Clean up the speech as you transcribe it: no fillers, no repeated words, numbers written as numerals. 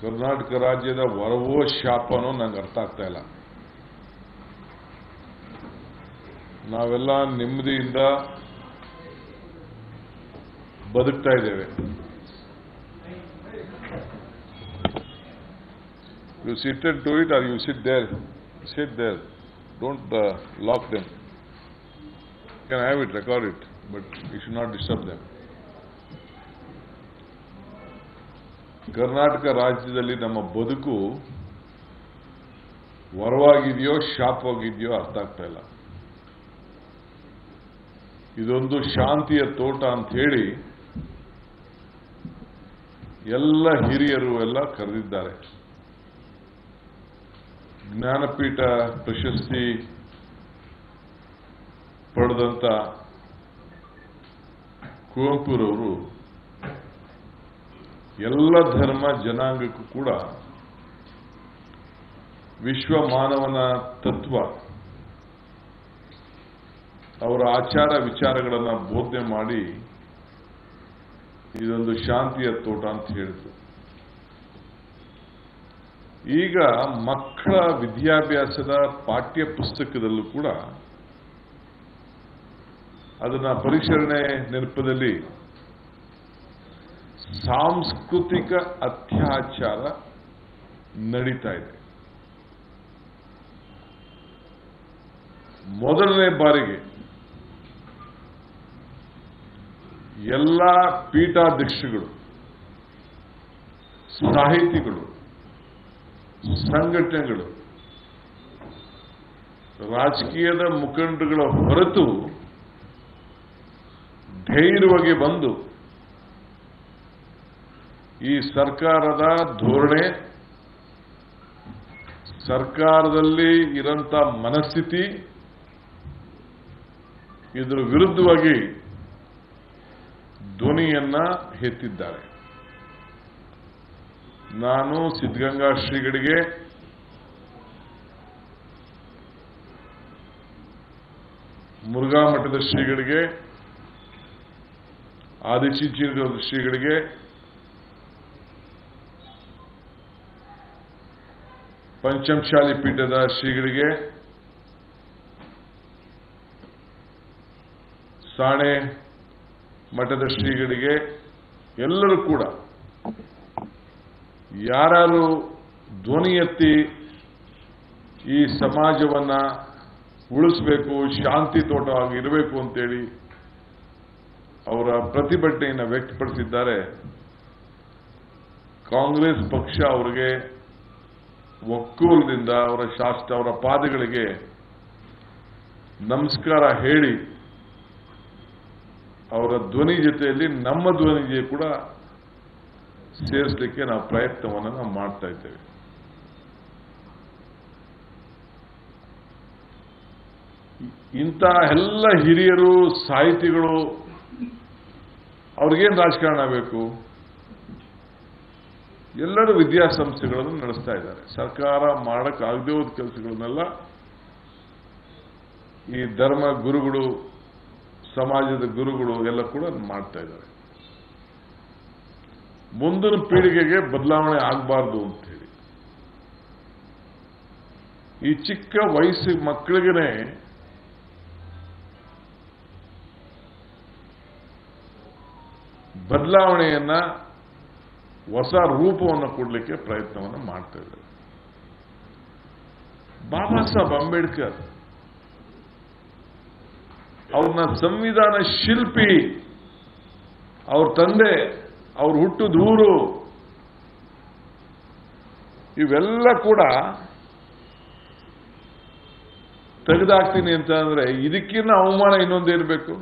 ಕರ್ನಾಟಕ ರಾಜ್ಯದ ವರವೋ ಶಾಪನೋ ನನಗೆ ಅರ್ಥ ಆಗ್ತಾ ಇಲ್ಲ. ನಾವೆಲ್ಲ ನೆಮ್ಮದಿಯಿಂದ ಬದುಕ್ತಾ ಇದ್ದೇವೆ. You sit and do it, or you sit there. Sit there. Don't lock them. You can have it, record it, but you should not disturb them. Karnataka ರಾಜ್ಯದಲ್ಲಿ ನಮ್ಮ ಬದುಕು ವರವಾಗಿದೆಯೋ ಶಾಪವಾಗಿದೆಯೋ ಅರ್ಥ ಆಗ್ತಾ ಇಲ್ಲ. ಇದೊಂದು ಶಾಂತಿಯ ತೋಟ ಅಂಥೇಳಿ ಎಲ್ಲ ಹಿರಿಯರು ಎಲ್ಲ ಕರೆದಿದ್ದಾರೆ. ಜ್ಞಾನಪೀಠ ಪ್ರಶಸ್ತಿ ಪಡೆದಂಥ ಕುವೆಂಪುರವರು ಎಲ್ಲ ಧರ್ಮ ಜನಾಂಗಕ್ಕೂ ಕೂಡ ವಿಶ್ವ ಮಾನವನ ತತ್ವ, ಅವರ ಆಚಾರ ವಿಚಾರಗಳನ್ನು ಬೋಧನೆ ಮಾಡಿ ಇದೊಂದು ಶಾಂತಿಯ ತೋಟ ಅಂತ ಹೇಳಿದ್ರು. ಈಗ ಮಕ್ಕಳ ವಿದ್ಯಾಭ್ಯಾಸದ ಪಾಠ್ಯ ಪುಸ್ತಕದಲ್ಲೂ ಕೂಡ ಅದನ್ನು ಪರಿಶೀಲನೆ ನೆನಪದಲ್ಲಿ ಸಾಂಸ್ಕೃತಿಕ ಅತ್ಯಾಚಾರ ನಡೀತಾ ಇದೆ. ಮೊದಲನೇ ಬಾರಿಗೆ ಎಲ್ಲ ಪೀಠಾಧ್ಯಕ್ಷಗಳು, ಸಾಹಿತಿಗಳು, ಸಂಘಟನೆಗಳು, ರಾಜಕೀಯದ ಮುಖಂಡರುಗಳ ಹೊರತು ಧೈರ್ಯವಾಗಿ ಬಂದು ಈ ಸರ್ಕಾರದ ಧೋರಣೆ, ಸರ್ಕಾರದಲ್ಲಿ ಇರಂಥ ಮನಸ್ಥಿತಿ ಇದರ ವಿರುದ್ಧವಾಗಿ ಧ್ವನಿಯನ್ನ ಎತ್ತಿದ್ದಾರೆ. ನಾನು ಸಿದ್ಧಗಂಗಾ ಶ್ರೀಗಳಿಗೆ ಮುರುಘಾ ಮಠದ ಶ್ರೀಗಳಿಗೆ ಆದಿಚುಂಚನಗಿರಿ ಶ್ರೀಗಳಿಗೆ ಪಂಚಮಶಾಲಿ ಪೀಠದ ಶ್ರೀಗಳಿಗೆ ಸಾಣೆ ಮಠದ ಶ್ರೀಗಳಿಗೆ ಎಲ್ಲರೂ ಕೂಡ ಯಾರು ಧ್ವನಿ ಎತ್ತಿ ಈ ಸಮಾಜವನ್ನು ಉಳಿಸಬೇಕು, ಶಾಂತಿ ತೋಟವಾಗಿ ಇರಬೇಕು ಅಂತೇಳಿ ಅವರ ಪ್ರತಿಭಟನೆಯನ್ನು ವ್ಯಕ್ತಪಡಿಸಿದ್ದಾರೆ. ಕಾಂಗ್ರೆಸ್ ಪಕ್ಷ ಅವರಿಗೆ ಒಕ್ಕೂಲದಿಂದ ಅವರ ಪಾದಗಳಿಗೆ ನಮಸ್ಕಾರ ಹೇಳಿ ಅವರ ಧ್ವನಿ ಜೊತೆಯಲ್ಲಿ ನಮ್ಮ ಧ್ವನಿಗೆ ಕೂಡ ಸೇರಿಸಲಿಕ್ಕೆ ನಾವು ಪ್ರಯತ್ನವನ್ನು ಮಾಡ್ತಾ ಇದ್ದೇವೆ. ಇಂಥ ಎಲ್ಲ ಹಿರಿಯರು, ಸಾಹಿತಿಗಳು, ಅವ್ರಿಗೇನು ರಾಜಕಾರಣ ಬೇಕು? ಎಲ್ಲರೂ ವಿದ್ಯಾಸಂಸ್ಥೆಗಳನ್ನು ನಡೆಸ್ತಾ ಇದ್ದಾರೆ. ಸರ್ಕಾರ ಮಾಡೋಕ್ಕಾಗದೇ ಹೋದ ಕೆಲಸಗಳನ್ನೆಲ್ಲ ಈ ಧರ್ಮ ಗುರುಗಳು, ಸಮಾಜದ ಗುರುಗಳು ಎಲ್ಲ ಕೂಡ ಮಾಡ್ತಾ ಇದ್ದಾರೆ. ಮುಂದಿನ ಪೀಳಿಗೆಗೆ ಬದಲಾವಣೆ ಆಗಬಾರ್ದು ಅಂತ ಹೇಳಿ ಈ ಚಿಕ್ಕ ವಯಸ್ಸಿಗೆ ಮಕ್ಕಳಿಗೇನೆ ಬದಲಾವಣೆಯನ್ನ, ಹೊಸ ರೂಪವನ್ನು ಕೊಡಲಿಕ್ಕೆ ಪ್ರಯತ್ನವನ್ನು ಮಾಡ್ತಾ ಇದ್ದಾರೆ. ಬಾಬಾ ಸಾಹೇಬ್ ಅಂಬೇಡ್ಕರ್ ಅವ್ರನ್ನ ಸಂವಿಧಾನ ಶಿಲ್ಪಿ, ಅವ್ರ ತಂದೆ, ಅವ್ರು ಹುಟ್ಟಿದ ಊರು, ಇವೆಲ್ಲ ಕೂಡ ತೆಗೆದಾಕ್ತೀನಿ ಅಂತಂದ್ರೆ ಇದಕ್ಕಿಂತ ಅವಮಾನ ಇನ್ನೊಂದೇನು ಬೇಕು?